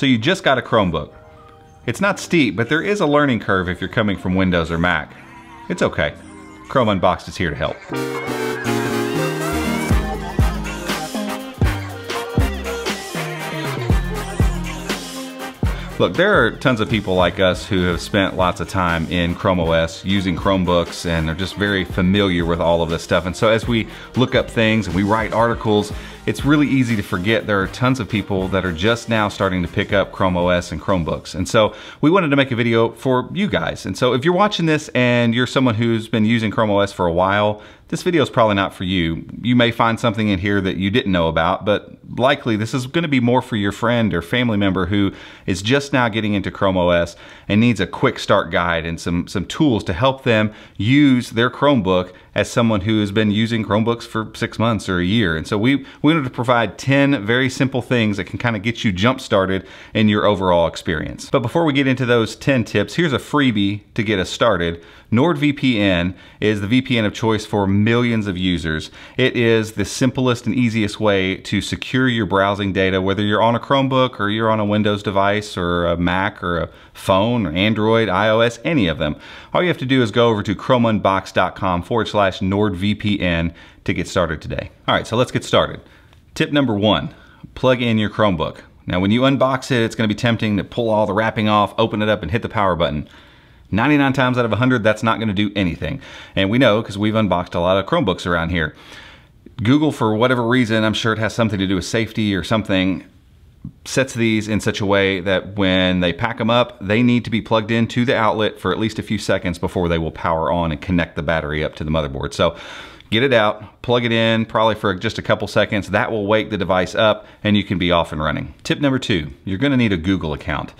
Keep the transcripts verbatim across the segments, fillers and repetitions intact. So you just got a Chromebook. It's not steep, but there is a learning curve if you're coming from Windows or Mac. It's okay. Chrome Unboxed is here to help. Look, there are tons of people like us who have spent lots of time in Chrome O S using Chromebooks and are just very familiar with all of this stuff. And so as we look up things and we write articles, it's really easy to forget there are tons of people that are just now starting to pick up Chrome O S and Chromebooks. And so we wanted to make a video for you guys. And so if you're watching this and you're someone who's been using Chrome O S for a while, this video is probably not for you. You may find something in here that you didn't know about, but likely this is going to be more for your friend or family member who is just now getting into Chrome O S and needs a quick start guide and some, some tools to help them use their Chromebook as someone who has been using Chromebooks for six months or a year. And so we, we wanted to provide ten very simple things that can kind of get you jump started in your overall experience. But before we get into those ten tips, here's a freebie to get us started. NordVPN is the V P N of choice for millions of users. It is the simplest and easiest way to secure your browsing data, whether you're on a Chromebook or you're on a Windows device or a Mac or a phone or Android, iOS, any of them. All you have to do is go over to chromeunbox.com forward slash NordVPN to get started today. All right, so let's get started. Tip number one, plug in your Chromebook. Now, when you unbox it, it's going to be tempting to pull all the wrapping off, open it up, and hit the power button. ninety-nine times out of one hundred, that's not going to do anything. And we know because we've unboxed a lot of Chromebooks around here. Google, for whatever reason, I'm sure it has something to do with safety or something, sets these in such a way that when they pack them up, they need to be plugged into the outlet for at least a few seconds before they will power on and connect the battery up to the motherboard. So get it out, plug it in, probably for just a couple seconds. That will wake the device up and you can be off and running. Tip number two, you're going to need a Google account.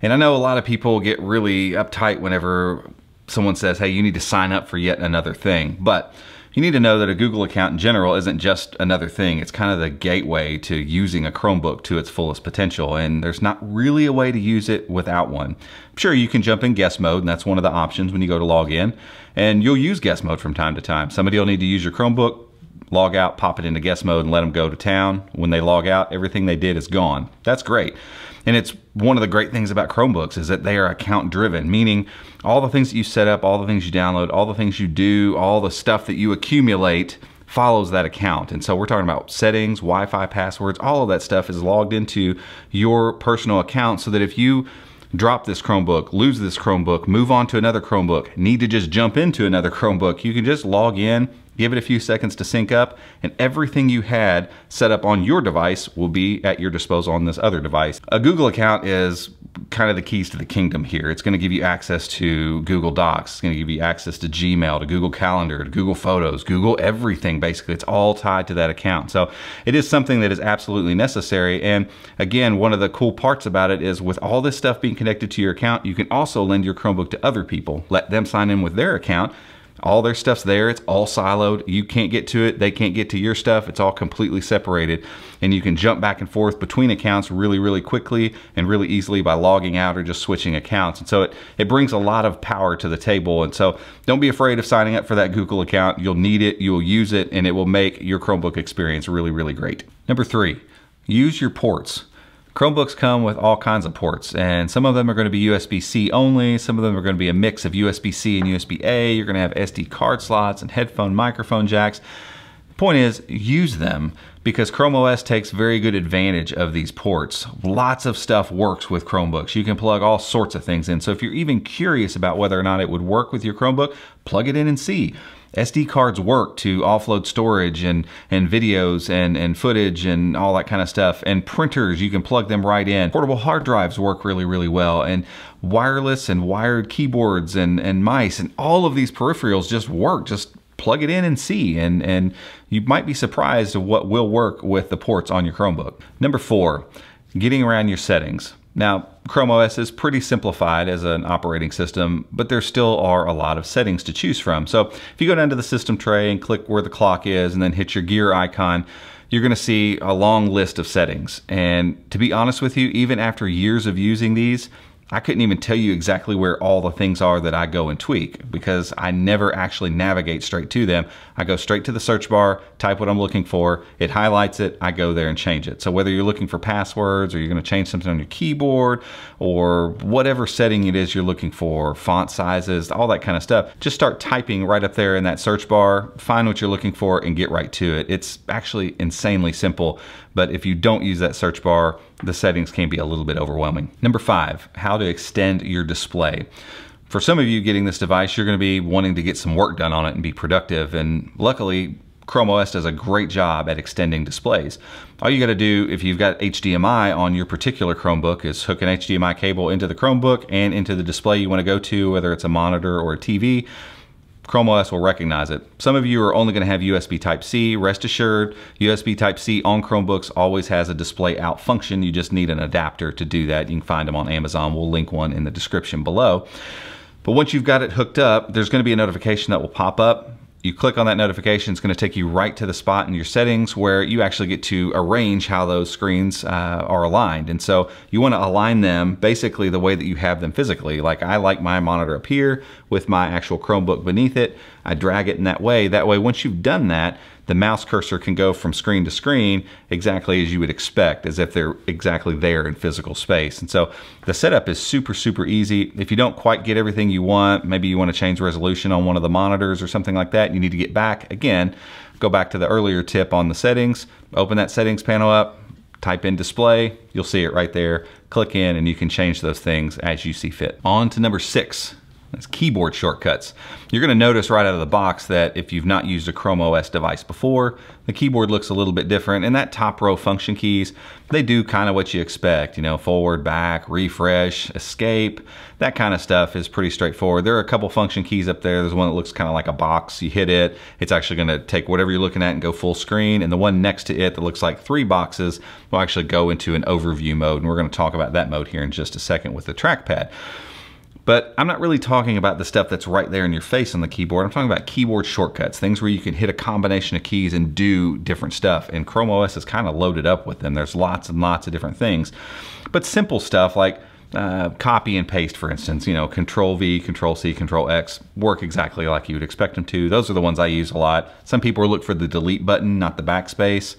And I know a lot of people get really uptight whenever someone says, hey, you need to sign up for yet another thing. But you need to know that a Google account in general isn't just another thing. It's kind of the gateway to using a Chromebook to its fullest potential. And there's not really a way to use it without one. Sure, you can jump in guest mode, and that's one of the options when you go to log in. And you'll use guest mode from time to time. Somebody will need to use your Chromebook, log out, pop it into guest mode, and let them go to town. When they log out, everything they did is gone. That's great. And it's one of the great things about Chromebooks is that they are account driven, meaning all the things that you set up, all the things you download, all the things you do, all the stuff that you accumulate follows that account. And so we're talking about settings, Wi-Fi passwords, all of that stuff is logged into your personal account so that if you drop this Chromebook, lose this Chromebook, move on to another Chromebook, need to just jump into another Chromebook, you can just log in, give it a few seconds to sync up, and everything you had set up on your device will be at your disposal on this other device. A Google account is kind of the keys to the kingdom here. It's going to give you access to Google Docs. It's going to give you access to Gmail, to Google Calendar, to Google Photos, Google everything, basically. It's all tied to that account. So it is something that is absolutely necessary. And again, one of the cool parts about it is with all this stuff being connected to your account, you can also lend your Chromebook to other people. Let them sign in with their account. All their stuff's there, it's all siloed. You can't get to it, they can't get to your stuff. It's all completely separated. And you can jump back and forth between accounts really, really quickly and really easily by logging out or just switching accounts. And so it, it brings a lot of power to the table. And so don't be afraid of signing up for that Google account. You'll need it, you'll use it, and it will make your Chromebook experience really, really great. Number three, use your ports. Chromebooks come with all kinds of ports, and some of them are going to be U S B C only, some of them are going to be a mix of U S B C and U S B A, you're going to have S D card slots and headphone microphone jacks. The point is, use them, because Chrome O S takes very good advantage of these ports. Lots of stuff works with Chromebooks. You can plug all sorts of things in, so if you're even curious about whether or not it would work with your Chromebook, plug it in and see. S D cards work to offload storage and, and videos and, and footage and all that kind of stuff. And printers, you can plug them right in. Portable hard drives work really, really well. And wireless and wired keyboards and, and mice and all of these peripherals just work. Just plug it in and see. And, and you might be surprised at what will work with the ports on your Chromebook. Number four, getting around your settings. Now, Chrome O S is pretty simplified as an operating system, but there still are a lot of settings to choose from. So if you go down to the system tray and click where the clock is and then hit your gear icon, you're going to see a long list of settings. And to be honest with you, even after years of using these, I couldn't even tell you exactly where all the things are that I go and tweak, because I never actually navigate straight to them. I go straight to the search bar, type what I'm looking for, it highlights it, I go there and change it. So whether you're looking for passwords, or you're gonna change something on your keyboard, or whatever setting it is you're looking for, font sizes, all that kind of stuff, just start typing right up there in that search bar, find what you're looking for and get right to it. It's actually insanely simple, but if you don't use that search bar, the settings can be a little bit overwhelming. Number five, how to extend your display. For some of you getting this device, you're gonna be wanting to get some work done on it and be productive, and luckily, Chrome O S does a great job at extending displays. All you gotta do if you've got H D M I on your particular Chromebook is hook an H D M I cable into the Chromebook and into the display you wanna go to, whether it's a monitor or a T V. Chrome O S will recognize it. Some of you are only gonna have U S B Type-C. Rest assured, U S B Type-C on Chromebooks always has a display out function. You just need an adapter to do that. You can find them on Amazon. We'll link one in the description below. But once you've got it hooked up, there's gonna be a notification that will pop up. You click on that notification, it's gonna take you right to the spot in your settings where you actually get to arrange how those screens uh, are aligned. And so you wanna align them basically the way that you have them physically. Like I like my monitor up here with my actual Chromebook beneath it. I drag it in that way. That way, once you've done that, the mouse cursor can go from screen to screen exactly as you would expect, as if they're exactly there in physical space. And so the setup is super, super easy. If you don't quite get everything you want, maybe you want to change resolution on one of the monitors or something like that, you need to get back. Again, go back to the earlier tip on the settings, open that settings panel up, type in display, you'll see it right there, click in, and you can change those things as you see fit. On to number six. That's keyboard shortcuts. You're gonna notice right out of the box that if you've not used a Chrome O S device before, the keyboard looks a little bit different, and that top row function keys, they do kind of what you expect, you know, forward, back, refresh, escape, that kind of stuff is pretty straightforward. There are a couple function keys up there. There's one that looks kind of like a box. You hit it, it's actually gonna take whatever you're looking at and go full screen, and the one next to it that looks like three boxes will actually go into an overview mode, and we're gonna talk about that mode here in just a second with the trackpad. But I'm not really talking about the stuff that's right there in your face on the keyboard. I'm talking about keyboard shortcuts, things where you can hit a combination of keys and do different stuff. And Chrome O S is kind of loaded up with them. There's lots and lots of different things. But simple stuff like uh, copy and paste, for instance, you know, Control V, Control C, Control X work exactly like you would expect them to. Those are the ones I use a lot. Some people look for the delete button, not the backspace.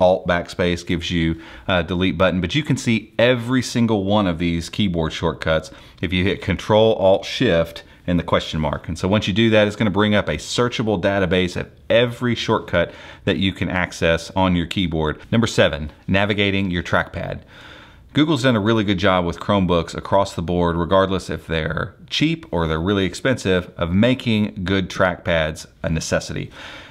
Alt backspace gives you a delete button, but you can see every single one of these keyboard shortcuts if you hit Control Alt Shift and the question mark. And so once you do that, it's going to bring up a searchable database of every shortcut that you can access on your keyboard. Number seven, navigating your trackpad. Google's done a really good job with Chromebooks across the board, regardless if they're cheap or they're really expensive, of making good trackpads a necessity.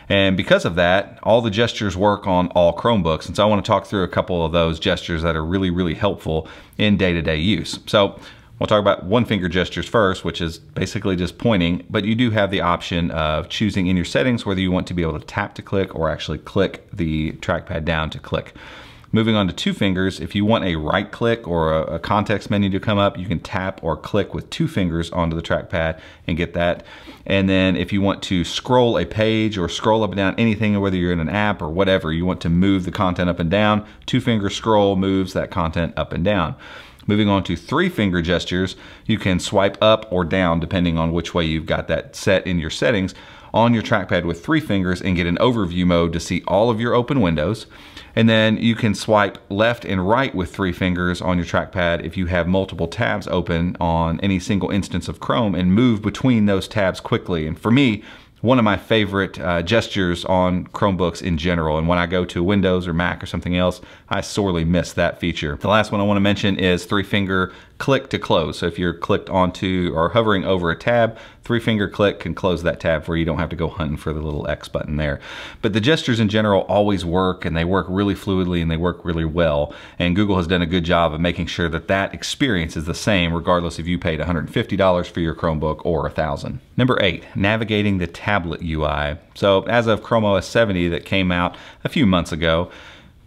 And because of that, all the gestures work on all Chromebooks. And so I want to talk through a couple of those gestures that are really, really helpful in day-to-day use. So we'll talk about one finger gestures first, which is basically just pointing, but you do have the option of choosing in your settings whether you want to be able to tap to click or actually click the trackpad down to click. Moving on to two fingers, if you want a right click or a context menu to come up, you can tap or click with two fingers onto the trackpad and get that. And then if you want to scroll a page or scroll up and down anything, whether you're in an app or whatever, you want to move the content up and down, two finger scroll moves that content up and down. Moving on to three finger gestures, you can swipe up or down depending on which way you've got that set in your settings on your trackpad with three fingers and get an overview mode to see all of your open windows. And then you can swipe left and right with three fingers on your trackpad if you have multiple tabs open on any single instance of Chrome and move between those tabs quickly. And for me, one of my favorite uh, gestures on Chromebooks in general, and when I go to Windows or Mac or something else, I sorely miss that feature. The last one I wanna mention is three finger click to close. So if you're clicked onto or hovering over a tab, three finger click can close that tab for you. You don't have to go hunting for the little X button there. But the gestures in general always work, and they work really fluidly, and they work really well. And Google has done a good job of making sure that that experience is the same regardless if you paid one hundred fifty dollars for your Chromebook or one thousand dollars. Number eight, navigating the tab. Tablet U I. So as of Chrome O S seventy that came out a few months ago,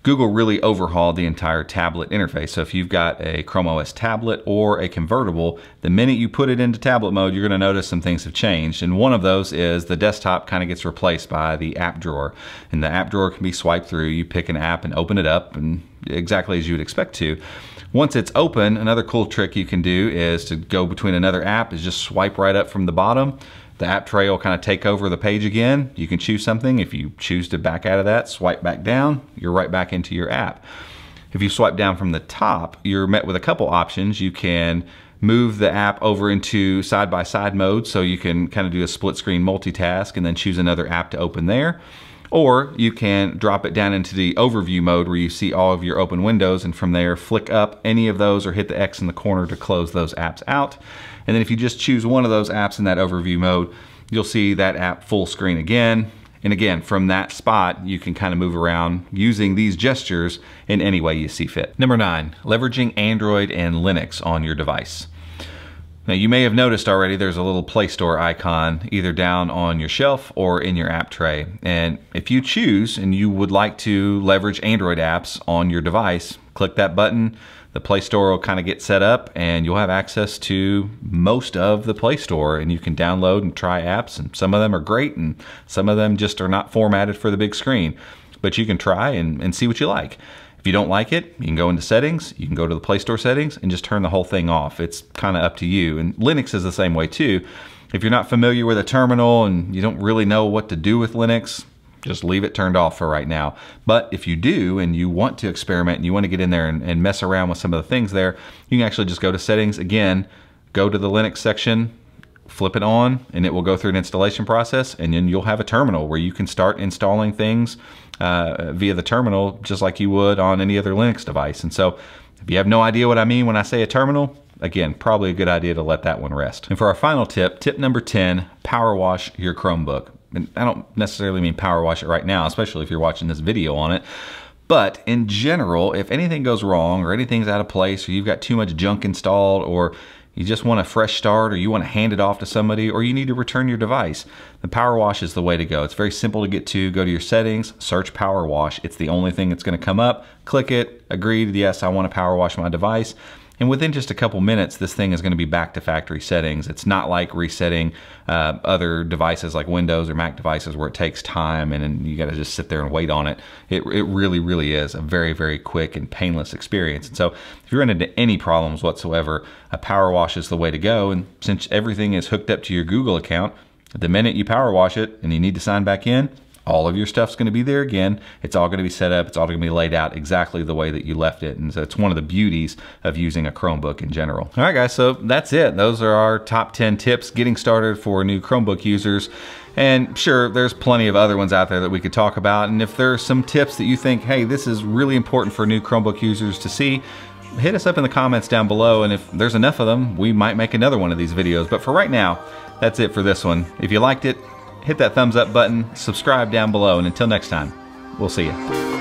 Google really overhauled the entire tablet interface. So if you've got a Chrome O S tablet or a convertible, the minute you put it into tablet mode, you're gonna notice some things have changed. And one of those is the desktop kind of gets replaced by the app drawer. And the app drawer can be swiped through. You pick an app and open it up, and exactly as you would expect to. Once it's open, another cool trick you can do is to go between another app is just swipe right up from the bottom. The app tray will kind of take over the page again. You can choose something. If you choose to back out of that, swipe back down, you're right back into your app. If you swipe down from the top, you're met with a couple options. You can move the app over into side-by-side mode, so you can kind of do a split screen multitask and then choose another app to open there. Or you can drop it down into the overview mode where you see all of your open windows, and from there flick up any of those or hit the X in the corner to close those apps out. And then if you just choose one of those apps in that overview mode, you'll see that app full screen again. And again, from that spot, you can kind of move around using these gestures in any way you see fit. Number nine, leveraging Android and Linux on your device. Now, you may have noticed already there's a little Play Store icon either down on your shelf or in your app tray. And if you choose and you would like to leverage Android apps on your device, click that button. The Play Store will kind of get set up and you'll have access to most of the Play Store, and you can download and try apps, and some of them are great and some of them just are not formatted for the big screen. But you can try and, and see what you like. If you don't like it, you can go into settings, you can go to the Play Store settings and just turn the whole thing off. It's kind of up to you. And Linux is the same way too. If you're not familiar with a terminal and you don't really know what to do with Linux, just leave it turned off for right now. But if you do and you want to experiment and you want to get in there and, and mess around with some of the things there, you can actually just go to settings again, go to the Linux section, flip it on, and it will go through an installation process, and then you'll have a terminal where you can start installing things Uh, via the terminal, just like you would on any other Linux device. And so if you have no idea what I mean when I say a terminal, again, probably a good idea to let that one rest. And for our final tip, tip number ten, power wash your Chromebook. And I don't necessarily mean power wash it right now, especially if you're watching this video on it. But in general, if anything goes wrong or anything's out of place, or you've got too much junk installed, or you just want a fresh start, or you want to hand it off to somebody, or you need to return your device, the power wash is the way to go. It's very simple to get to. Go to your settings, search power wash. It's the only thing that's going to come up. Click it, agreed, yes, I want to power wash my device. And within just a couple minutes, this thing is going to be back to factory settings. It's not like resetting uh, other devices like Windows or Mac devices where it takes time and, and you got to just sit there and wait on it. It, it really, really is a very, very quick and painless experience. And so if you run into any problems whatsoever, a power wash is the way to go. And since everything is hooked up to your Google account, the minute you power wash it and you need to sign back in, all of your stuff's gonna be there again. It's all gonna be set up. It's all gonna be laid out exactly the way that you left it. And so it's one of the beauties of using a Chromebook in general. All right, guys, so that's it. Those are our top ten tips getting started for new Chromebook users. And sure, there's plenty of other ones out there that we could talk about. And if there are some tips that you think, hey, this is really important for new Chromebook users to see, hit us up in the comments down below, and if there's enough of them, we might make another one of these videos. But for right now, that's it for this one. If you liked it, hit that thumbs up button, subscribe down below, and until next time, we'll see you.